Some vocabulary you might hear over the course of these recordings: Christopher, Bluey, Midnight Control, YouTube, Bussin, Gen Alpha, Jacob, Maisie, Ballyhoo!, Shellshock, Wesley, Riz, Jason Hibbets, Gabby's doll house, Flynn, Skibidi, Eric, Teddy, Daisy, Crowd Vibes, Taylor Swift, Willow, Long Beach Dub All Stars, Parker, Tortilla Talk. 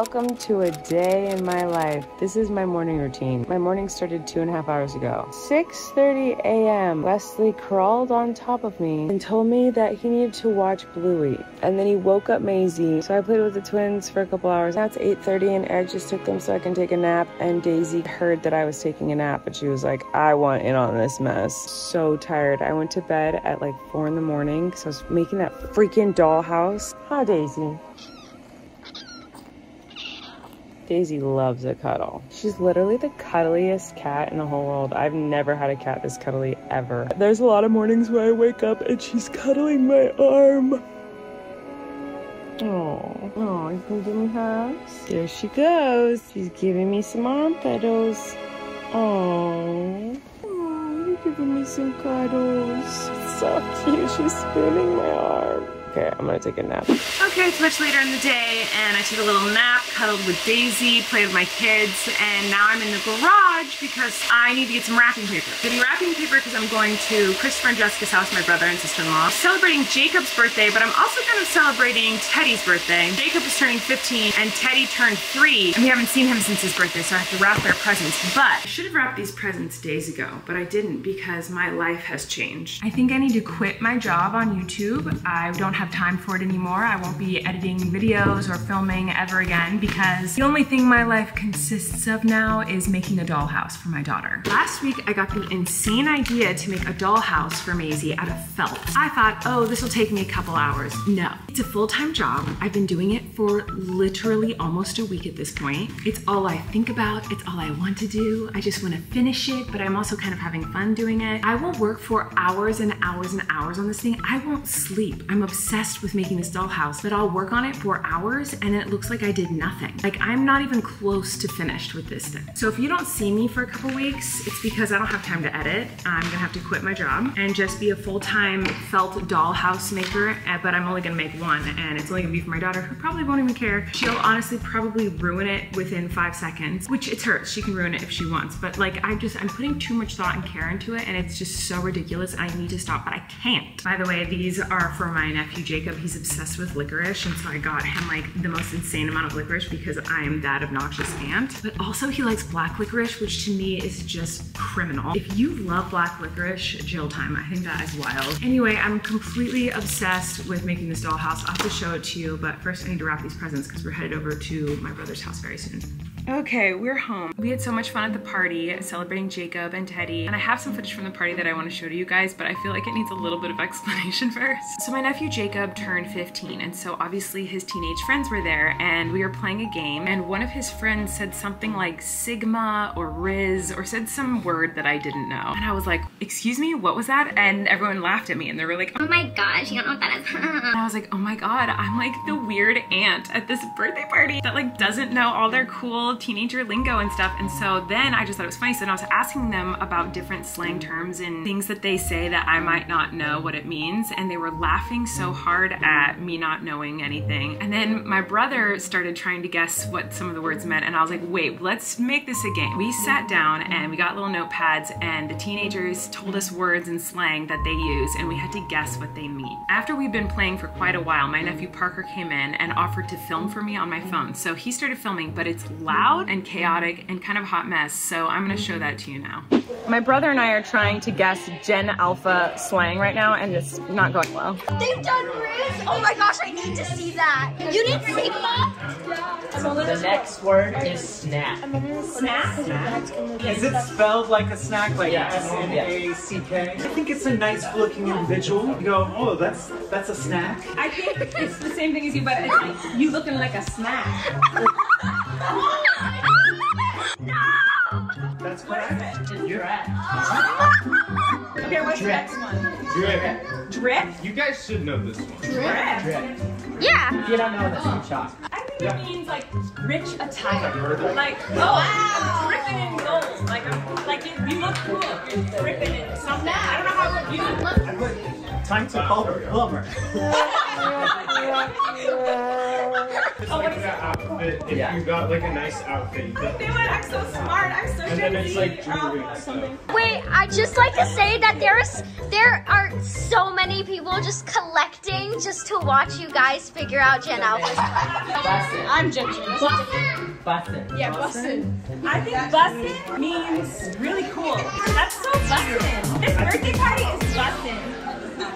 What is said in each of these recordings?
Welcome to a day in my life. This is my morning routine. My morning started 2.5 hours ago. 6:30 a.m. Wesley crawled on top of me and told me that he needed to watch Bluey. And then he woke up Maisie. So I played with the twins for a couple hours. Now it's 8:30 and Eric just took them so I can take a nap. And Daisy heard that I was taking a nap, but she was like, I want in on this mess. So tired. I went to bed at like 4 in the morning because I was making that freaking doll house. Hi, Daisy. Daisy loves a cuddle. She's literally the cuddliest cat in the whole world. I've never had a cat this cuddly ever. There's a lot of mornings where I wake up and she's cuddling my arm. Oh, you can give me hugs? There she goes. She's giving me some arm cuddles. Oh, you're giving me some cuddles. It's so cute. She's spooning my arm. Okay, I'm gonna take a nap. Okay, it's much later in the day, and I took a little nap, cuddled with Daisy, played with my kids, and now I'm in the garage because I need to get some wrapping paper. I'm getting wrapping paper because I'm going to Christopher and Jessica's house, my brother and sister-in-law. I'm celebrating Jacob's birthday, but I'm also kind of celebrating Teddy's birthday. Jacob is turning 15, and Teddy turned 3, and we haven't seen him since his birthday, so I have to wrap their presents. But I should have wrapped these presents days ago, but I didn't because my life has changed. I think I need to quit my job on YouTube. I don't have time for it anymore. I won't be editing videos or filming ever again because the only thing my life consists of now is making a dollhouse for my daughter. Last week, I got the insane idea to make a dollhouse for Maisie out of felt. I thought, oh, this will take me a couple hours. No, it's a full-time job. I've been doing it for literally almost a week at this point. It's all I think about. It's all I want to do. I just want to finish it, but I'm also kind of having fun doing it. I will work for hours and hours and hours on this thing. I won't sleep. I'm obsessed with making this dollhouse, but I'll work on it for hours and it looks like I did nothing. Like I'm not even close to finished with this thing. So if you don't see me for a couple weeks, it's because I don't have time to edit. I'm gonna have to quit my job and just be a full-time felt dollhouse maker, but I'm only gonna make one and it's only gonna be for my daughter who probably won't even care. She'll honestly probably ruin it within 5 seconds, which it's hers. She can ruin it if she wants, but like I'm putting too much thought and care into it and it's just so ridiculous. I need to stop, but I can't. By the way, these are for my nephew Jacob. He's obsessed with licorice, and so I got him like the most insane amount of licorice because I am that obnoxious aunt. But also he likes black licorice, which to me is just criminal. If you love black licorice, jail time. I think that is wild. Anyway, I'm completely obsessed with making this dollhouse. I'll have to show it to you, but first I need to wrap these presents because we're headed over to my brother's house very soon. Okay, we're home. We had so much fun at the party celebrating Jacob and Teddy, and I have some footage from the party that I want to show to you guys, but I feel like it needs a little bit of explanation first. So my nephew Jacob turned 15, and so obviously his teenage friends were there, and we were playing a game, and one of his friends said something like Sigma or Riz or said some word that I didn't know, and I was like, excuse me, what was that? And everyone laughed at me and they were like, oh my gosh, you don't know what that is. And I was like, oh my god, I'm like the weird aunt at this birthday party that like doesn't know all their cool teenager lingo and stuff. And so then I just thought it was funny, so then I was asking them about different slang terms and things that they say that I might not know what it means, and they were laughing so hard at me not knowing anything. And then my brother started trying to guess what some of the words meant, and I was like, wait, let's make this a game. We sat down and we got little notepads, and the teenagers told us words and slang that they use, and we had to guess what they mean. After we'd been playing for quite a while, my nephew Parker came in and offered to film for me on my phone, so he started filming, but it's loud and chaotic and kind of a hot mess, so I'm gonna show that to you now. My brother and I are trying to guess Gen Alpha slang right now, and it's not going well. They've done Riz! Oh my gosh, I need to see that! You need Sigma? The next word is snack. Snack? Is it spelled like a snack, like S-N-A-C-K? I think it's a nice looking individual. You go, oh, that's a snack. I think it's the same thing as you, but it's like, you looking like a snack. No! That's what I meant. Drip. Okay, what's the next one? Drip. Drip? You guys should know this one. Drip? Drip. Yeah. If you don't know this, I'm shocked. I think it means like rich attire. Like, oh, wow. Dripping in gold. Like you look cool. You're dripping in something. I don't know how you look. Time to call her plumber. It's oh, like that outfit, if you got like a nice outfit. You they went, I'm so smart, I'm so trendy, like, or something. Wait, I just like to say that there are so many people just collecting waiting just to watch you guys figure out Jen out. Bussin. I'm judging. Bussin. Bussin. Yeah, bussin. I think bussin means really cool. That's so bussin. This birthday party is bussin.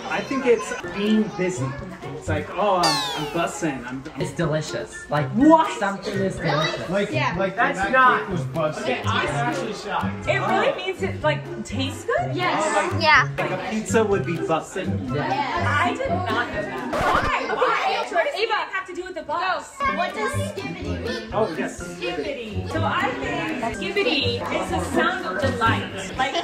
I think it's being busy. It's like, oh, I'm bussin'. It's delicious. Like, what? Something is delicious. Really? Like, yeah. Like that's not. Was bussin'. Okay, I'm actually shocked. It really means it, like, tastes good? Yes. Oh, like, yeah. Like a pizza would be bussin'. Yeah. I did not know that. Why? Why? Okay, what does it have to do with the bus? No. What does skibbity mean? Oh, yes. Skibbity. So I think skibbity is the sound of delight. Like,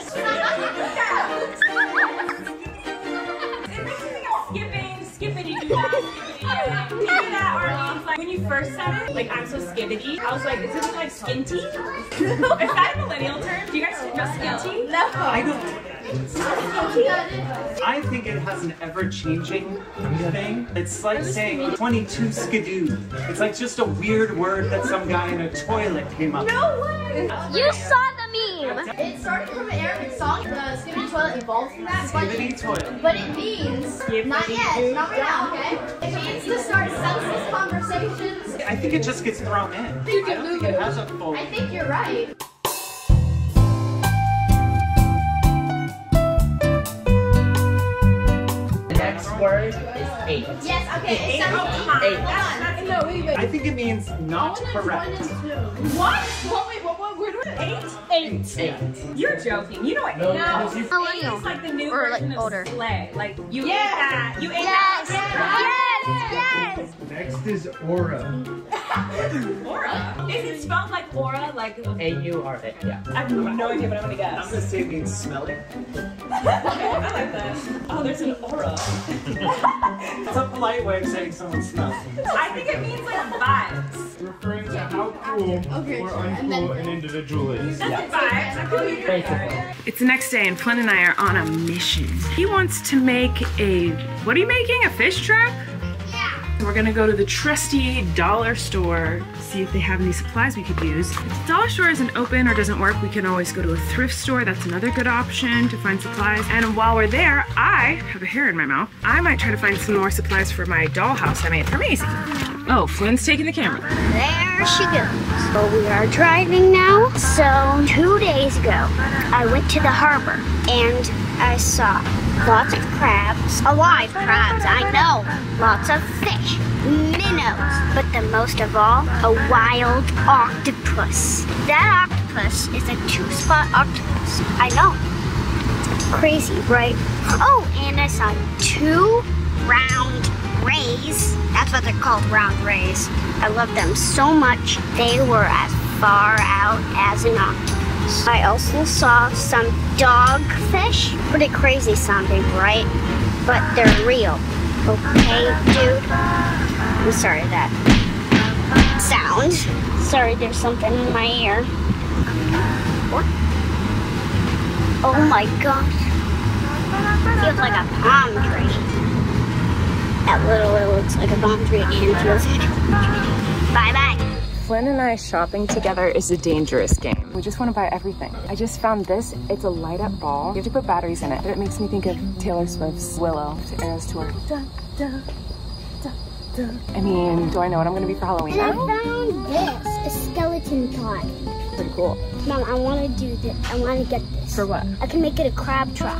when you first said it, like, I'm so skibbity, I was like, is this like skinty? Is that a millennial term? Do you guys know skinty? No. I don't. I think it has an ever-changing thing. It's like saying 22 skidoo. It's like just a weird word that some guy in a toilet came up with. No way! You saw the meme! It started from an Arabic song. The skibidi toilet evolved from that. Skibidi toilet. But it means, not yet, not right now, okay? It means to start senseless conversations. I think it just gets thrown in. I don't think it has a full... I think you're right. The next word is eight. Yes, okay. Eight. Eight. No, wait, wait. I think it means not correct. What? Well, wait, what word was it? Eight. You're joking. You know what? No. Eight is like the new version like, of older. Slay. Like, you ate that. You ate that. Yes. Next is aura. Aura? Is it spelled like aura? Like A-U-R-A. Yeah. I have no idea, but I'm gonna guess. I'm gonna say it means smelling. I like that. Oh, there's an aura. It's a polite way of saying someone smells. I think it means like vibes. Referring to how cool or uncool an individual is. That's vibes. It's the next day and Flynn and I are on a mission. He wants to make a, what are you making? A fish trap? We're gonna go to the trusty dollar store, see if they have any supplies we could use. If the dollar store isn't open or doesn't work, we can always go to a thrift store. That's another good option to find supplies. And while we're there, I have a hair in my mouth. I might try to find some more supplies for my dollhouse I made for Maisie. Oh, Flynn's taking the camera. There she goes. So we are driving now. So 2 days ago, I went to the harbor and I saw lots of crabs, alive crabs, I know, lots of fish, minnows, but the most of all, a wild octopus. That octopus is a 2-spot octopus, I know, it's crazy, right? Oh, and I saw 2 round rays, that's what they're called, round rays. I love them so much, they were as far out as an octopus. I also saw some dogfish. Pretty crazy sounding, right? But they're real. Okay, dude. I'm sorry that sound. Sorry, there's something in my ear. What? Oh my gosh. Feels like a palm tree. That literally looks like a palm tree and feels like a palm tree. Bye bye. Flynn and I shopping together is a dangerous game. We just want to buy everything. I just found this. It's a light-up ball. You have to put batteries in it, but it makes me think of Taylor Swift's Willow to Eras Tour. Dun, dun, dun, dun. I mean, do I know what I'm going to be for Halloween? And I found this, a skeleton pod. Pretty cool. Mom, I want to do this. I want to get this. For what? I can make it a crab trap.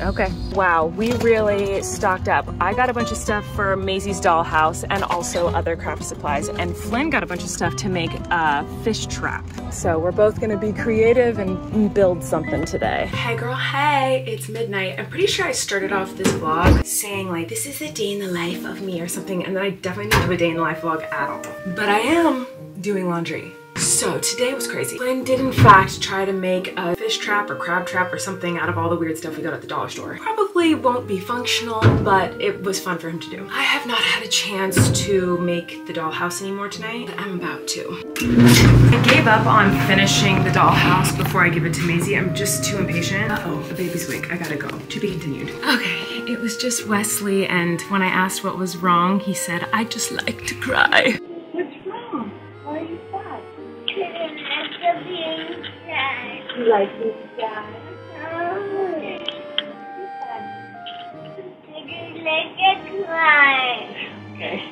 Okay. Wow, we really stocked up. I got a bunch of stuff for Maisie's dollhouse and also other craft supplies, and Flynn got a bunch of stuff to make a fish trap. So we're both gonna be creative and build something today. Hey girl, hey, it's midnight. I'm pretty sure I started off this vlog saying like, this is a day in the life of me or something, and then I definitely didn't do a day in the life vlog at all. But I am doing laundry. So today was crazy. Flynn did in fact try to make a fish trap or crab trap or something out of all the weird stuff we got at the dollar store. Probably won't be functional, but it was fun for him to do. I have not had a chance to make the dollhouse anymore tonight. I'm about to. I gave up on finishing the dollhouse before I give it to Maisie. I'm just too impatient. Uh-oh, the baby's awake. I gotta go. To be continued. Okay, it was just Wesley, and when I asked what was wrong, he said, I just like to cry. You like this guy? Make it climb. Okay.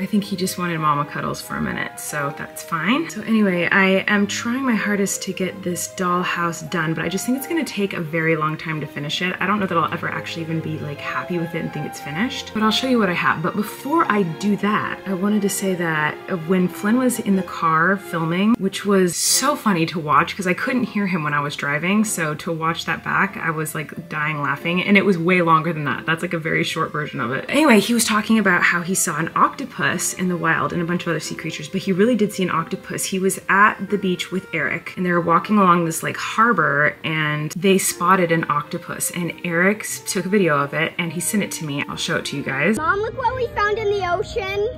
I think he just wanted mama cuddles for a minute, so that's fine. So anyway, I am trying my hardest to get this dollhouse done, but I just think it's gonna take a very long time to finish it. I don't know that I'll ever actually even be like happy with it and think it's finished, but I'll show you what I have. But before I do that, I wanted to say that when Flynn was in the car filming, which was so funny to watch because I couldn't hear him when I was driving, so to watch that back, I was like dying laughing, and it was way longer than that. That's like a very short version of it. Anyway, he was talking about how he saw an octopus in the wild and a bunch of other sea creatures, but he really did see an octopus. He was at the beach with Eric and they were walking along this like harbor and they spotted an octopus, and Eric took a video of it and he sent it to me. I'll show it to you guys. Mom, look what we found in the ocean.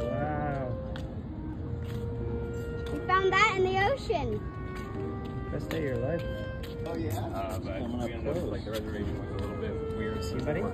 Wow. We found that in the ocean. Best day of your life. Oh yeah. But we ended up, like, the reservation was a little bit weird. See, buddy?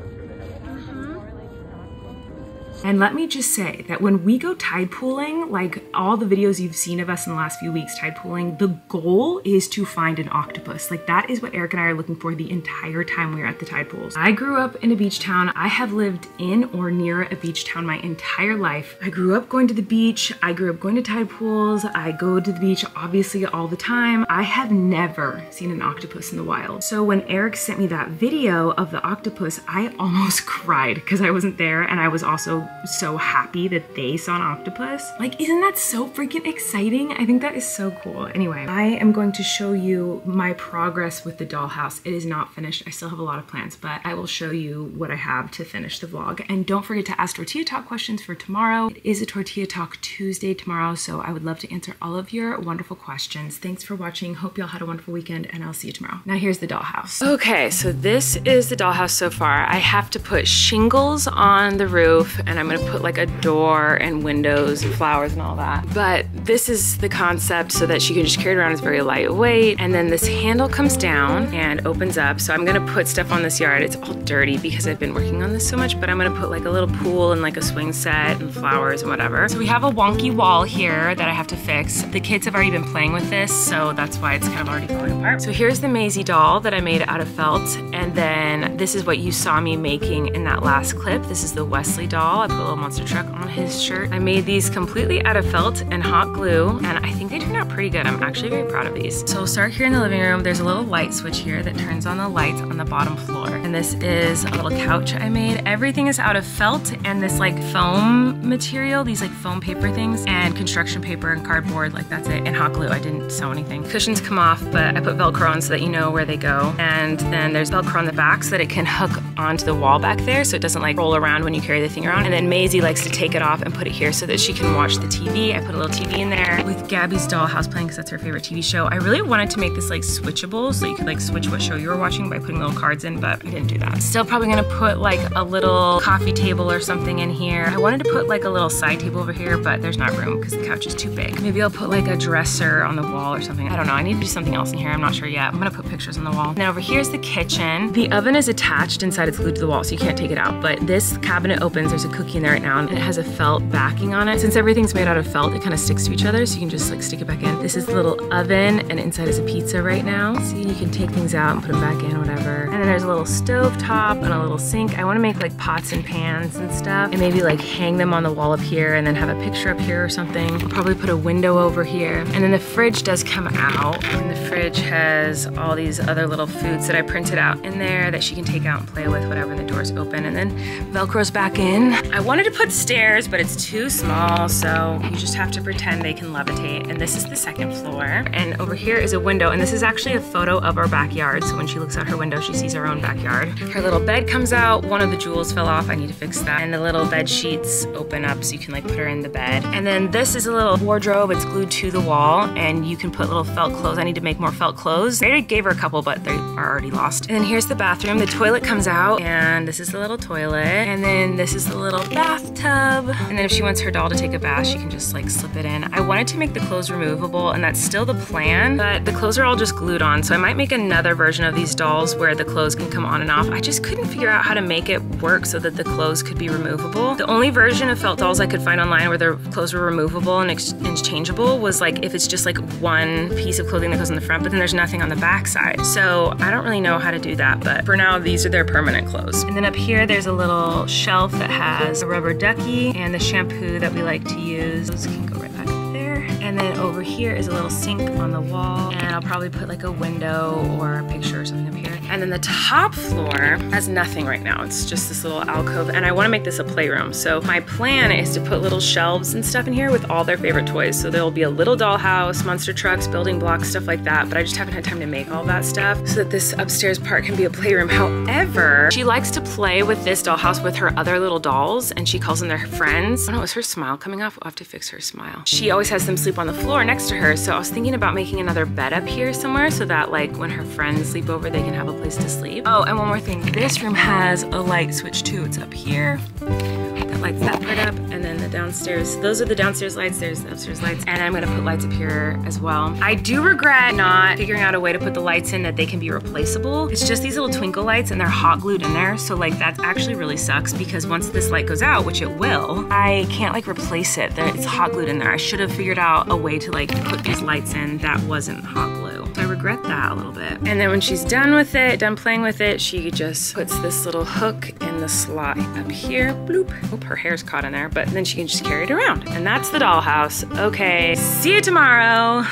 And let me just say that when we go tide pooling, like all the videos you've seen of us in the last few weeks tide pooling, the goal is to find an octopus. Like, that is what Eric and I are looking for the entire time we were at the tide pools. I grew up in a beach town. I have lived in or near a beach town my entire life. I grew up going to the beach. I grew up going to tide pools. I go to the beach obviously all the time. I have never seen an octopus in the wild. So when Eric sent me that video of the octopus, I almost cried because I wasn't there, and I was also so happy that they saw an octopus. Like, isn't that so freaking exciting? I think that is so cool. Anyway, I am going to show you my progress with the dollhouse. It is not finished. I still have a lot of plans, but I will show you what I have to finish the vlog. And don't forget to ask Tortilla Talk questions for tomorrow. It is a Tortilla Talk Tuesday tomorrow, so I would love to answer all of your wonderful questions. Thanks for watching. Hope y'all had a wonderful weekend, and I'll see you tomorrow. Now here's the dollhouse. Okay, so this is the dollhouse so far. I have to put shingles on the roof, and I'm gonna put like a door and windows and flowers and all that. But this is the concept so that she can just carry it around. It's very lightweight. And then this handle comes down and opens up. So I'm gonna put stuff on this yard. It's all dirty because I've been working on this so much, but I'm gonna put like a little pool and like a swing set and flowers and whatever. So we have a wonky wall here that I have to fix. The kids have already been playing with this, so that's why it's kind of already falling apart. So here's the Maisie doll that I made out of felt. And then this is what you saw me making in that last clip. This is the Wesley doll. I put a little monster truck on his shirt. I made these completely out of felt and hot glue, and I think they turned out pretty good. I'm actually very proud of these. So we'll start here in the living room. There's a little light switch here that turns on the lights on the bottom floor. And this is a little couch I made. Everything is out of felt and this like foam material, these like foam paper things, and construction paper and cardboard, like that's it, and hot glue. I didn't sew anything. Cushions come off, but I put Velcro on so that you know where they go. And then there's Velcro on the back so that it can hook onto the wall back there so it doesn't like roll around when you carry the thing around. And then Maisie likes to take it off and put it here so that she can watch the TV. I put a little TV in there with Gabby's Doll House playing because that's her favorite TV show. I really wanted to make this like switchable so you could like switch what show you were watching by putting little cards in, but I didn't do that. Still probably gonna put like a little coffee table or something in here. I wanted to put like a little side table over here, but there's not room because the couch is too big. Maybe I'll put like a dresser on the wall or something. I don't know, I need to do something else in here. I'm not sure yet. I'm gonna put pictures on the wall. And then over here's the kitchen. The oven is attached inside, it's glued to the wall so you can't take it out, but this cabinet opens. There's a cookie in there right now, and it has a felt backing on it. Since everything's made out of felt, it kind of sticks to each other, so you can just like stick it back in. This is the little oven, and inside is a pizza right now. See, you can take things out and put them back in, whatever. And then there's a little stove top and a little sink. I want to make like pots and pans and stuff, and maybe like hang them on the wall up here, and then have a picture up here or something. I'll probably put a window over here. And then the fridge does come out, and the fridge has all these other little foods that I printed out in there that she can take out and play with, whatever. And the door's open, and then Velcro's back in. I wanted to put stairs, but it's too small, so you just have to pretend they can levitate. And this is the second floor. And over here is a window, and this is actually a photo of our backyard, so when she looks out her window, she sees her own backyard. Her little bed comes out. One of the jewels fell off. I need to fix that. And the little bed sheets open up so you can like put her in the bed. And then this is a little wardrobe. It's glued to the wall, and you can put little felt clothes. I need to make more felt clothes. I already gave her a couple, but they are already lost. And then here's the bathroom. The toilet comes out, and this is the little toilet. And then this is the little little bathtub. And then if she wants her doll to take a bath, she can just like slip it in. I wanted to make the clothes removable, and that's still the plan, but the clothes are all just glued on, so I might make another version of these dolls where the clothes can come on and off. I just couldn't figure out how to make it work so that the clothes could be removable. The only version of felt dolls I could find online where their clothes were removable and exchangeable was like if it's just like one piece of clothing that goes on the front, but then there's nothing on the back side. So I don't really know how to do that, but for now, these are their permanent clothes. And then up here, there's a little shelf that has a rubber ducky and the shampoo that we like to use. Those can go right back up there. And then over here is a little sink on the wall, and I'll probably put like a window or a picture or something up here. And then the top floor has nothing right now. It's just this little alcove, and I wanna make this a playroom. So my plan is to put little shelves and stuff in here with all their favorite toys. So there'll be a little dollhouse, monster trucks, building blocks, stuff like that, but I just haven't had time to make all that stuff so that this upstairs part can be a playroom. However, she likes to play with this dollhouse with her other little dolls, and she calls them their friends. Oh no, is her smile coming off? We'll have to fix her smile. She always has them sleep on the floor next to her, so I was thinking about making another bed up here somewhere so that like when her friends sleep over, they can have a place to sleep. Oh, and one more thing. This room has a light switch too. It's up here. That lights that part up, and then the downstairs. Those are the downstairs lights. There's the upstairs lights, and I'm gonna put lights up here as well. I do regret not figuring out a way to put the lights in that they can be replaceable. It's just these little twinkle lights, and they're hot glued in there, so like that actually really sucks because once this light goes out, which it will, I can't like replace it. It's hot glued in there. I should have figured out a way to like put these lights in that wasn't hot glue. I regret that a little bit. And then when she's done with it, done playing with it, she just puts this little hook in the slot up here. Bloop. Oop, her hair's caught in there, but then she can just carry it around. And that's the dollhouse. Okay, see you tomorrow.